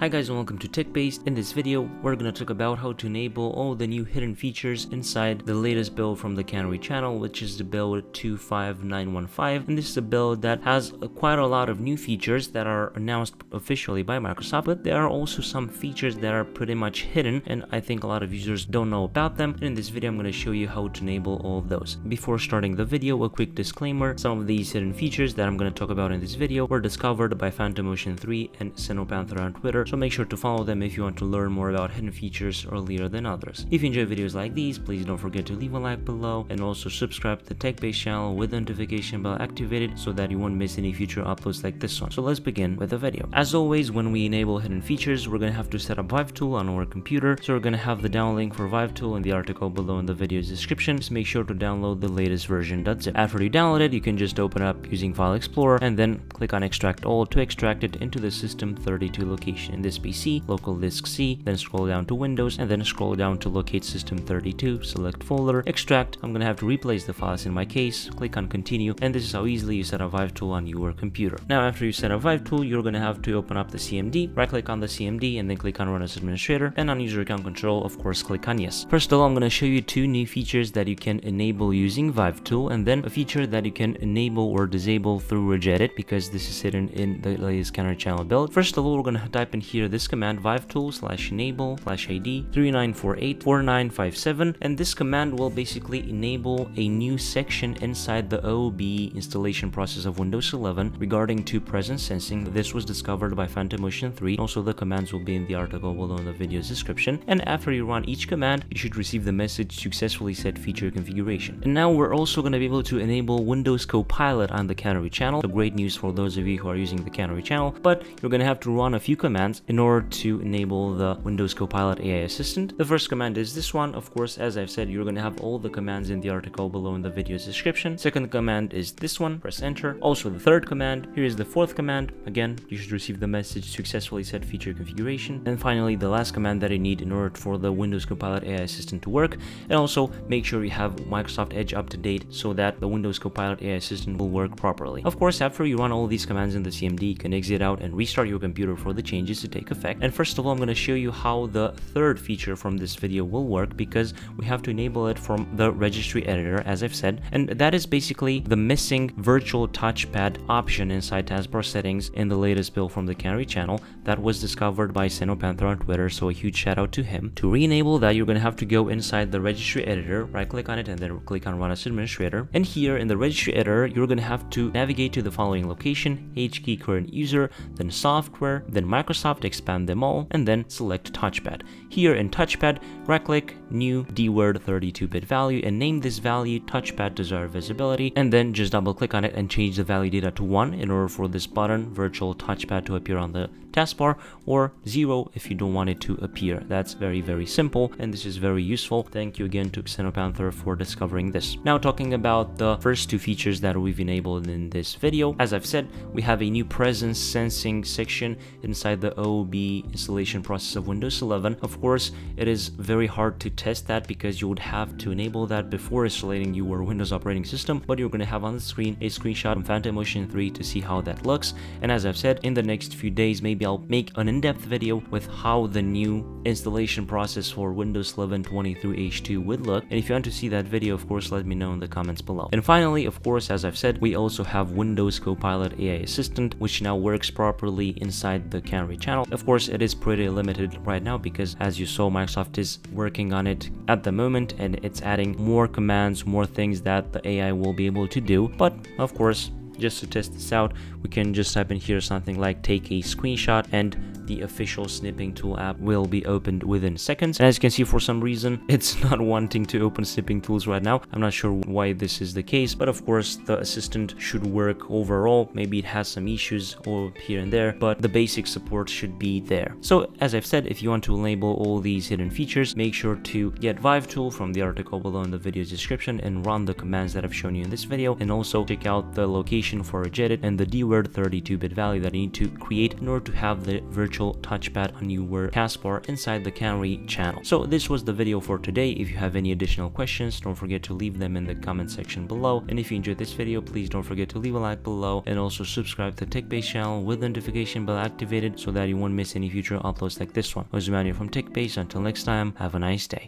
Hi guys and welcome to TechBase. In this video, we're gonna talk about how to enable all the new hidden features inside the latest build from the Canary channel, which is the build 25915. And this is a build that has quite a lot of new features that are announced officially by Microsoft, but there are also some features that are pretty much hidden, and I think a lot of users don't know about them. And in this video, I'm gonna show you how to enable all of those. Before starting the video, a quick disclaimer: some of these hidden features that I'm gonna talk about in this video were discovered by Phantomotion3 and Sinopanther on Twitter. So make sure to follow them if you want to learn more about hidden features earlier than others. If you enjoy videos like these, please don't forget to leave a like below and also subscribe to the TechBase channel with the notification bell activated so that you won't miss any future uploads like this one. So let's begin with the video. As always, when we enable hidden features, we're going to have to set up ViveTool on our computer. So we're going to have the down link for ViveTool in the article below in the video's description. Just make sure to download the latest version, that's it. After you download it, you can just open up using File Explorer and then click on Extract All to extract it into the System 32 location. In this PC, local disk C, then scroll down to Windows and then scroll down to locate System 32, select folder, extract. I'm gonna have to replace the files in my case, click on continue, and this is how easily you set up ViveTool on your computer. Now after you set up ViveTool, you're gonna have to open up the CMD, right click on the CMD and then click on Run as Administrator, and on User Account Control, of course, click on Yes. First of all, I'm gonna show you two new features that you can enable using ViveTool, and then a feature that you can enable or disable through Regedit, because this is hidden in the latest Canary channel build. First of all, we're gonna type in here this command: vivetool/enable/id 39484957, and this command will basically enable a new section inside the OOB installation process of Windows 11 regarding to presence sensing. This was discovered by Phantomotion3. Also, the commands will be in the article below in the video's description. And after you run each command, you should receive the message "Successfully set feature configuration." And now we're also going to be able to enable Windows Copilot on the Canary channel. So great news for those of you who are using the Canary channel, but you're going to have to run a few commands in order to enable the Windows Copilot AI assistant. The first command is this one. Of course, as I've said, you're going to have all the commands in the article below in the video's description. Second command is this one, press enter. Also the third command. Here is the fourth command. Again, you should receive the message "Successfully set feature configuration." And finally, the last command that you need in order for the Windows Copilot AI assistant to work. And also make sure you have Microsoft Edge up to date so that the Windows Copilot AI assistant will work properly. Of course, after you run all these commands in the CMD, you can exit out and restart your computer for the changes to take effect. And first of all, I'm going to show you how the third feature from this video will work, because we have to enable it from the registry editor, as I've said, and that is basically the missing virtual touchpad option inside taskbar settings in the latest build from the Canary channel that was discovered by Sinopanther on Twitter, so a huge shout out to him. To re-enable that, you're going to have to go inside the registry editor, right click on it and then click on Run as Administrator, and here in the registry editor you're going to have to navigate to the following location: HKEY_CURRENT_USER, then software, then Microsoft, expand them all, and then select touchpad. Here in touchpad, right click, new dword 32-bit value, and name this value touchpad desired visibility, and then just double click on it and change the value data to 1 in order for this button virtual touchpad to appear on the taskbar, or 0 if you don't want it to appear. That's very simple, and this is very useful. Thank you again to Sinopanther for discovering this. Now talking about the first two features that we've enabled in this video, as I've said, we have a new presence sensing section inside the OOB installation process of Windows 11. Of course, it is very hard to test that because you would have to enable that before installing your Windows operating system, but you're going to have on the screen a screenshot from Phantomotion3 to see how that looks. And as I've said, in the next few days, maybe I'll make an in-depth video with how the new installation process for Windows 11 23H2 would look. And if you want to see that video, of course, let me know in the comments below. And finally, of course, as I've said, we also have Windows Copilot AI Assistant, which now works properly inside the Canary channel. Of course, it is pretty limited right now because, as you saw, Microsoft is working on it at the moment and it's adding more commands, more things that the AI will be able to do. But of course, just to test this out, we can just type in here something like "take a screenshot" and the official snipping tool app will be opened within seconds. And as you can see, for some reason, it's not wanting to open snipping tools right now. I'm not sure why this is the case, but of course the assistant should work overall. Maybe it has some issues or here and there, but the basic support should be there. So as I've said, if you want to enable all these hidden features, make sure to get ViveTool from the article below in the video's description and run the commands that I've shown you in this video, and also check out the location for Regedit and the dword 32-bit value that you need to create in order to have the virtual virtual touchpad on your taskbar inside the Canary channel. So this was the video for today. If you have any additional questions, don't forget to leave them in the comment section below. And if you enjoyed this video, please don't forget to leave a like below and also subscribe to the TechBase channel with the notification bell activated so that you won't miss any future uploads like this one. I was Emmanuel from TechBase. Until next time, have a nice day.